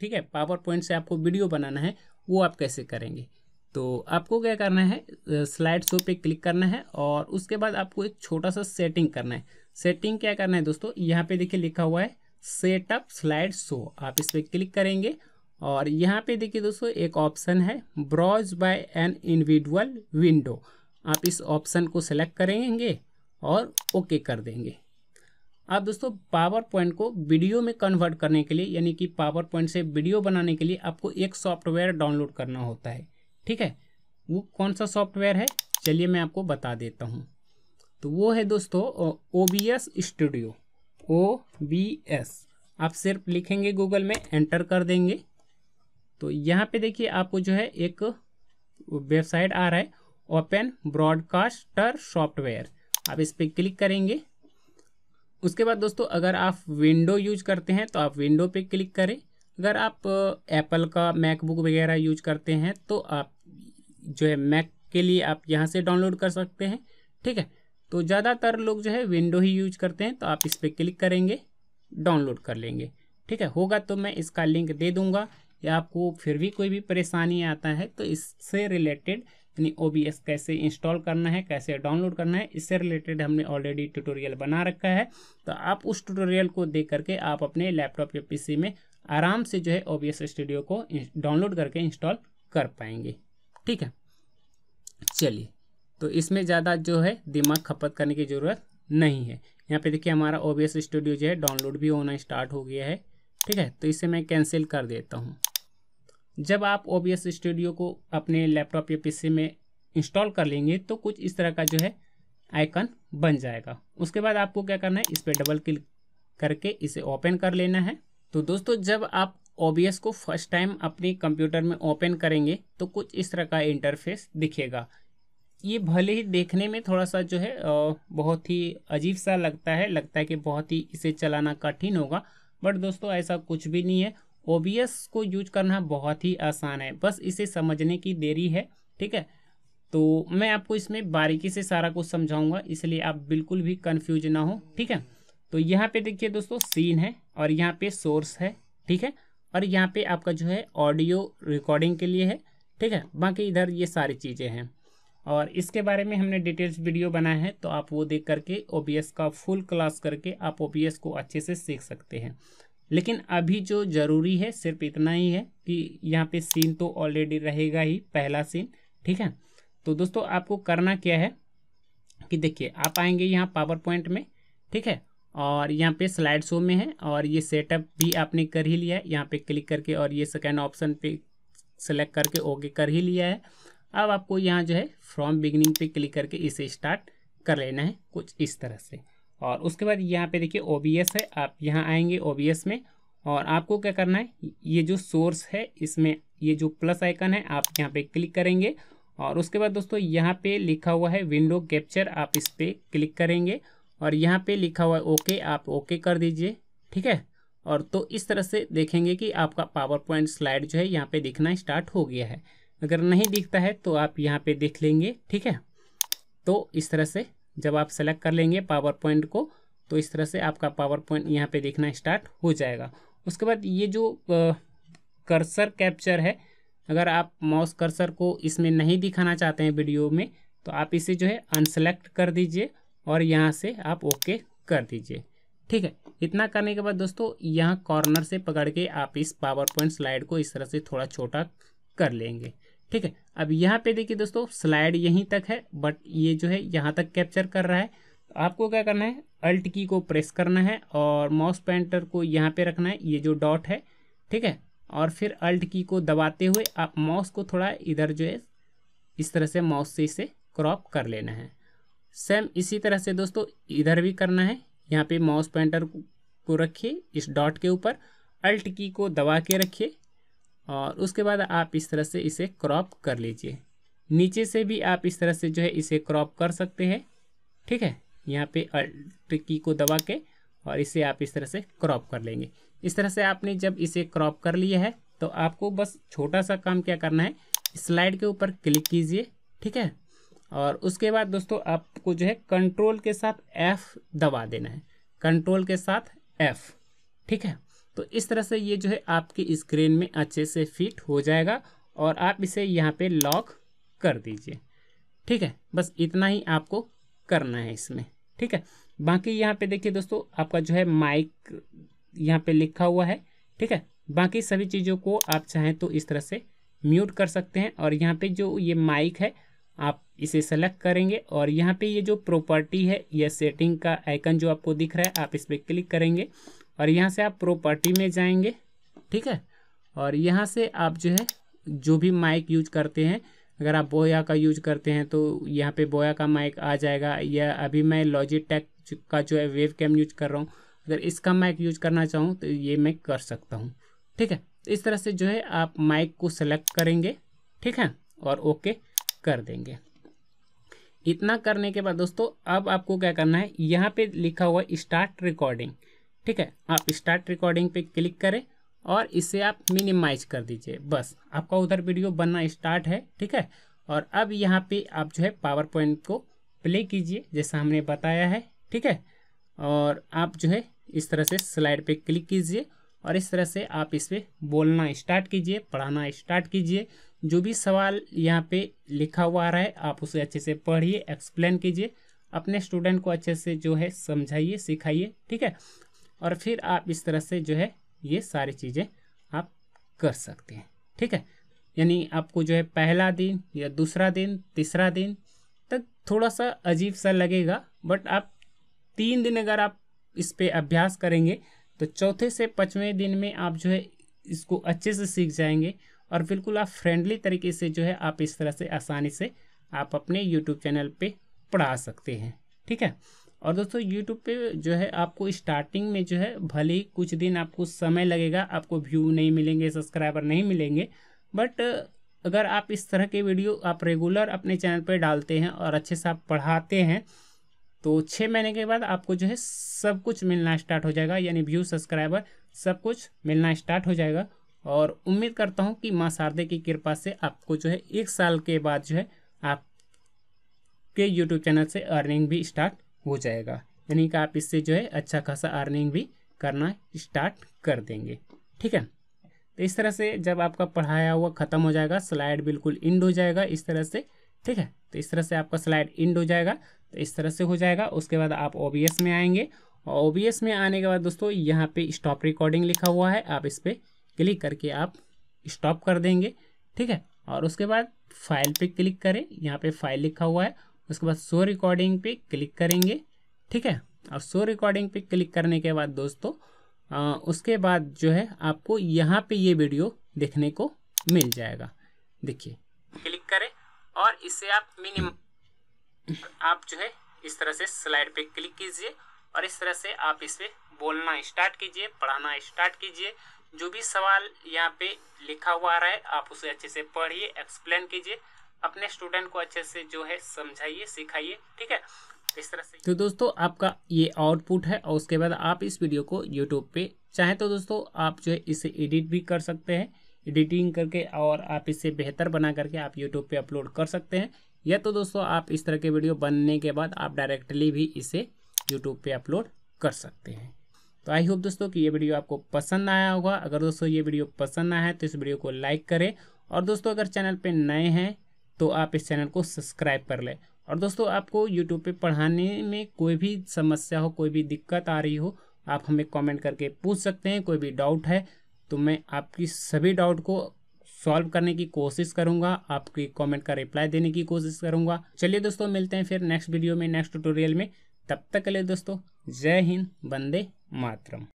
ठीक है, power point से आपको वीडियो बनाना है, वो आप कैसे करेंगे। तो आपको क्या करना है, स्लाइड शो पे क्लिक करना है और उसके बाद आपको एक छोटा सा सेटिंग करना है। सेटिंग क्या करना है दोस्तों, यहाँ पे देखिए लिखा हुआ है सेटअप स्लाइड शो, आप इस पर क्लिक करेंगे और यहाँ पे देखिए दोस्तों एक ऑप्शन है browse by an individual window, आप इस ऑप्शन को सेलेक्ट करेंगे और ओके कर देंगे। आप दोस्तों पावर पॉइंट को वीडियो में कन्वर्ट करने के लिए, यानी कि पावर पॉइंट से वीडियो बनाने के लिए आपको एक सॉफ्टवेयर डाउनलोड करना होता है, ठीक है। वो कौन सा सॉफ्टवेयर है, चलिए मैं आपको बता देता हूँ। तो वो है दोस्तों OBS स्टूडियो, OBS। आप सिर्फ लिखेंगे गूगल में, एंटर कर देंगे, तो यहाँ पे देखिए आपको जो है एक वेबसाइट आ रहा है, ओपन ब्रॉडकास्टर सॉफ्टवेयर, आप इस पर क्लिक करेंगे। उसके बाद दोस्तों अगर आप विंडो यूज करते हैं तो आप विंडो पे क्लिक करें, अगर आप एप्पल का मैकबुक वगैरह यूज करते हैं तो आप जो है मैक के लिए आप यहाँ से डाउनलोड कर सकते हैं, ठीक है। तो ज़्यादातर लोग जो है विंडो ही यूज करते हैं, तो आप इस पर क्लिक करेंगे, डाउनलोड कर लेंगे, ठीक है। होगा तो मैं इसका लिंक दे दूँगा, या आपको फिर भी कोई भी परेशानी आता है तो इससे रिलेटेड, यानी OBS कैसे इंस्टॉल करना है, कैसे डाउनलोड करना है, इससे रिलेटेड हमने ऑलरेडी ट्यूटोरियल बना रखा है, तो आप उस ट्यूटोरियल को देख करके आप अपने लैपटॉप या PC में आराम से जो है OBS स्टूडियो को डाउनलोड करके इंस्टॉल कर पाएंगे, ठीक है। चलिए, तो इसमें ज़्यादा जो है दिमाग खपत करने की ज़रूरत नहीं है। यहाँ पे देखिए हमारा OBS स्टूडियो जो है डाउनलोड भी होना स्टार्ट हो गया है, ठीक है। तो इसे मैं कैंसिल कर देता हूँ। जब आप OBS स्टूडियो को अपने लैपटॉप या PC में इंस्टॉल कर लेंगे तो कुछ इस तरह का जो है आइकन बन जाएगा। उसके बाद आपको क्या करना है, इस पर डबल क्लिक करके इसे ओपन कर लेना है। तो दोस्तों जब आप OBS को फर्स्ट टाइम अपने कंप्यूटर में ओपन करेंगे तो कुछ इस तरह का इंटरफेस दिखेगा। ये भले ही देखने में थोड़ा सा जो है बहुत ही अजीब सा लगता है कि बहुत ही इसे चलाना कठिन होगा, बट दोस्तों ऐसा कुछ भी नहीं है। OBS को यूज करना बहुत ही आसान है, बस इसे समझने की देरी है, ठीक है। तो मैं आपको इसमें बारीकी से सारा कुछ समझाऊंगा, इसलिए आप बिल्कुल भी कंफ्यूज ना हो, ठीक है। तो यहाँ पे देखिए दोस्तों सीन है और यहाँ पे सोर्स है, ठीक है, और यहाँ पे आपका जो है ऑडियो रिकॉर्डिंग के लिए है, ठीक है। बाकी इधर ये सारी चीज़ें हैं और इसके बारे में हमने डिटेल्स वीडियो बनाया है, तो आप वो देख करके OBS का फुल क्लास करके आप OBS को अच्छे से सीख सकते हैं। लेकिन अभी जो ज़रूरी है सिर्फ इतना ही है कि यहाँ पे सीन तो ऑलरेडी रहेगा ही, पहला सीन, ठीक है। तो दोस्तों आपको करना क्या है कि देखिए आप आएंगे यहाँ पावर पॉइंट में, ठीक है, और यहाँ पे स्लाइड शो में है और ये सेटअप भी आपने कर ही लिया है, यहाँ पे क्लिक करके, और ये सेकेंड ऑप्शन पे सेलेक्ट करके ओके कर ही लिया है। अब आपको यहाँ जो है फ्रॉम बिगिनिंग पे क्लिक करके इसे स्टार्ट कर लेना है कुछ इस तरह से। और उसके बाद यहाँ पे देखिए OBS है, आप यहाँ आएंगे OBS में और आपको क्या करना है, ये जो सोर्स है इसमें ये जो प्लस आइकन है आप यहाँ पे क्लिक करेंगे। और उसके बाद दोस्तों यहाँ पे लिखा हुआ है विंडो कैप्चर, आप इस पर क्लिक करेंगे और यहाँ पे लिखा हुआ है ओके, आप ओके कर दीजिए, ठीक है। और तो इस तरह से देखेंगे कि आपका पावर पॉइंट स्लाइड जो है यहाँ पर दिखना स्टार्ट हो गया है। अगर नहीं दिखता है तो आप यहाँ पर देख लेंगे, ठीक है। तो इस तरह से जब आप सेलेक्ट कर लेंगे पावर पॉइंट को तो इस तरह से आपका पावर पॉइंट यहाँ पे दिखना स्टार्ट हो जाएगा। उसके बाद ये जो कर्सर कैप्चर है, अगर आप माउस कर्सर को इसमें नहीं दिखाना चाहते हैं वीडियो में तो आप इसे जो है अनसेलेक्ट कर दीजिए और यहाँ से आप ओके कर दीजिए, ठीक है। इतना करने के बाद दोस्तों यहाँ कॉर्नर से पकड़ के आप इस पावर पॉइंट स्लाइड को इस तरह से थोड़ा छोटा कर लेंगे, ठीक है। अब यहाँ पे देखिए दोस्तों स्लाइड यहीं तक है, बट ये जो है यहाँ तक कैप्चर कर रहा है। तो आपको क्या करना है, अल्ट की को प्रेस करना है और माउस पॉइंटर को यहाँ पे रखना है, ये जो डॉट है, ठीक है। और फिर अल्ट की को दबाते हुए आप माउस को थोड़ा इधर जो है इस तरह से माउस से इसे क्रॉप कर लेना है। सेम इसी तरह से दोस्तों इधर भी करना है, यहाँ पर माउस पॉइंटर को रखिए इस डॉट के ऊपर, अल्ट की को दबा के रखिए और उसके बाद आप इस तरह से इसे क्रॉप कर लीजिए। नीचे से भी आप इस तरह से जो है इसे क्रॉप कर सकते हैं, ठीक है। यहाँ पे अल्ट की को दबा के और इसे आप इस तरह से क्रॉप कर लेंगे। इस तरह से आपने जब इसे क्रॉप कर लिया है तो आपको बस छोटा सा काम क्या करना है, स्लाइड के ऊपर क्लिक कीजिए, ठीक है। और उसके बाद दोस्तों आपको जो है कंट्रोल के साथ F दबा देना है, कंट्रोल के साथ F, ठीक है। तो इस तरह से ये जो है आपकी स्क्रीन में अच्छे से फिट हो जाएगा और आप इसे यहाँ पे लॉक कर दीजिए। ठीक है, बस इतना ही आपको करना है इसमें। ठीक है, बाकी यहाँ पे देखिए दोस्तों आपका जो है माइक यहाँ पे लिखा हुआ है। ठीक है, बाकी सभी चीज़ों को आप चाहें तो इस तरह से म्यूट कर सकते हैं। और यहाँ पे जो ये माइक है आप इसे सेलेक्ट करेंगे और यहाँ पे ये जो प्रॉपर्टी है या सेटिंग का आइकन जो आपको दिख रहा है आप इस पर क्लिक करेंगे और यहाँ से आप प्रॉपर्टी में जाएंगे। ठीक है, और यहाँ से आप जो है जो भी माइक यूज करते हैं, अगर आप बोया का यूज करते हैं तो यहाँ पे बोया का माइक आ जाएगा, या अभी मैं लॉजिटेक का जो है वेव कैम यूज कर रहा हूँ, अगर इसका माइक यूज करना चाहूँ तो ये मैं कर सकता हूँ। ठीक है, तो इस तरह से जो है आप माइक को सेलेक्ट करेंगे। ठीक है, और ओके कर देंगे। इतना करने के बाद दोस्तों अब आपको क्या करना है, यहाँ पे लिखा हुआ स्टार्ट रिकॉर्डिंग। ठीक है, आप स्टार्ट रिकॉर्डिंग पे क्लिक करें और इसे आप मिनिमाइज कर दीजिए। बस आपका उधर वीडियो बनना स्टार्ट है। ठीक है, और अब यहाँ पे आप जो है पावर पॉइंट को प्ले कीजिए जैसा हमने बताया है। ठीक है, और आप जो है इस तरह से स्लाइड पे क्लिक कीजिए और इस तरह से आप इस पर बोलना स्टार्ट कीजिए, पढ़ाना स्टार्ट कीजिए। जो भी सवाल यहाँ पे लिखा हुआ आ रहा है आप उसे अच्छे से पढ़िए, एक्सप्लेन कीजिए, अपने स्टूडेंट को अच्छे से जो है समझाइए, सिखाइए। ठीक है, और फिर आप इस तरह से जो है ये सारी चीज़ें आप कर सकते हैं। ठीक है, यानी आपको जो है पहला दिन या दूसरा दिन तीसरा दिन तक थोड़ा सा अजीब सा लगेगा, बट आप 3 दिन अगर आप इस पर अभ्यास करेंगे तो चौथे से 5वें दिन में आप जो है इसको अच्छे से सीख जाएंगे और बिल्कुल आप फ्रेंडली तरीके से जो है आप इस तरह से आसानी से आप अपने YouTube चैनल पे पढ़ा सकते हैं। ठीक है, और दोस्तों YouTube पे जो है आपको स्टार्टिंग में जो है भले ही कुछ दिन आपको समय लगेगा, आपको व्यू नहीं मिलेंगे, सब्सक्राइबर नहीं मिलेंगे, बट अगर आप इस तरह के वीडियो आप रेगुलर अपने चैनल पर डालते हैं और अच्छे से आप पढ़ाते हैं तो 6 महीने के बाद आपको जो है सब कुछ मिलना स्टार्ट हो जाएगा, यानी व्यू, सब्सक्राइबर सब कुछ मिलना स्टार्ट हो जाएगा। और उम्मीद करता हूँ कि माँ शारदा की कृपा से आपको जो है 1 साल के बाद जो है आपके यूट्यूब चैनल से अर्निंग भी स्टार्ट हो जाएगा, यानी कि आप इससे जो है अच्छा खासा अर्निंग भी करना स्टार्ट कर देंगे। ठीक है, तो इस तरह से जब आपका पढ़ाया हुआ ख़त्म हो जाएगा स्लाइड बिल्कुल इंड हो जाएगा इस तरह से। ठीक है, तो इस तरह से आपका स्लाइड इंड हो जाएगा, तो इस तरह से हो जाएगा। उसके बाद आप OBS में आएंगे और OBS में आने के बाद दोस्तों यहाँ पे स्टॉप रिकॉर्डिंग लिखा हुआ है, आप इस पर क्लिक करके आप स्टॉप कर देंगे। ठीक है, और उसके बाद फाइल पे क्लिक करें, यहाँ पे फाइल लिखा हुआ है, उसके बाद शो रिकॉर्डिंग पे क्लिक करेंगे। ठीक है, और शो रिकॉर्डिंग पे क्लिक करने के बाद दोस्तों उसके बाद जो है आपको यहाँ पे ये वीडियो देखने को मिल जाएगा। देखिए क्लिक करें और इसे आप मिनिमम आप जो है इस तरह से स्लाइड पे क्लिक कीजिए और इस तरह से आप इस पर बोलना स्टार्ट कीजिए, पढ़ाना स्टार्ट कीजिए। जो भी सवाल यहाँ पे लिखा हुआ आ रहा है आप उसे अच्छे से पढ़िए, एक्सप्लेन कीजिए, अपने स्टूडेंट को अच्छे से जो है समझाइए, सिखाइए। ठीक है, इस तरह से तो दोस्तों आपका ये आउटपुट है। और उसके बाद आप इस वीडियो को यूट्यूब पे चाहे तो दोस्तों आप जो है इसे एडिट भी कर सकते हैं, एडिटिंग करके, और आप इसे बेहतर बना करके आप यूट्यूब पे अपलोड कर सकते हैं। या तो दोस्तों आप इस तरह के वीडियो बनने के बाद आप डायरेक्टली भी इसे यूट्यूब पे अपलोड कर सकते हैं। तो आई होप दोस्तों कि ये वीडियो आपको पसंद आया होगा। अगर दोस्तों ये वीडियो पसंद आया है तो इस वीडियो को लाइक करें, और दोस्तों अगर चैनल पे नए हैं तो आप इस चैनल को सब्सक्राइब कर लें। और दोस्तों आपको यूट्यूब पे पढ़ाने में कोई भी समस्या हो, कोई भी दिक्कत आ रही हो, आप हमें कॉमेंट करके पूछ सकते हैं। कोई भी डाउट है तो मैं आपकी सभी डाउट को सॉल्व करने की कोशिश करूँगा, आपकी कॉमेंट का रिप्लाई देने की कोशिश करूँगा। चलिए दोस्तों मिलते हैं फिर नेक्स्ट वीडियो में, नेक्स्ट ट्यूटोरियल में। तब तक के लिए दोस्तों जय हिंद, वंदे मातरम।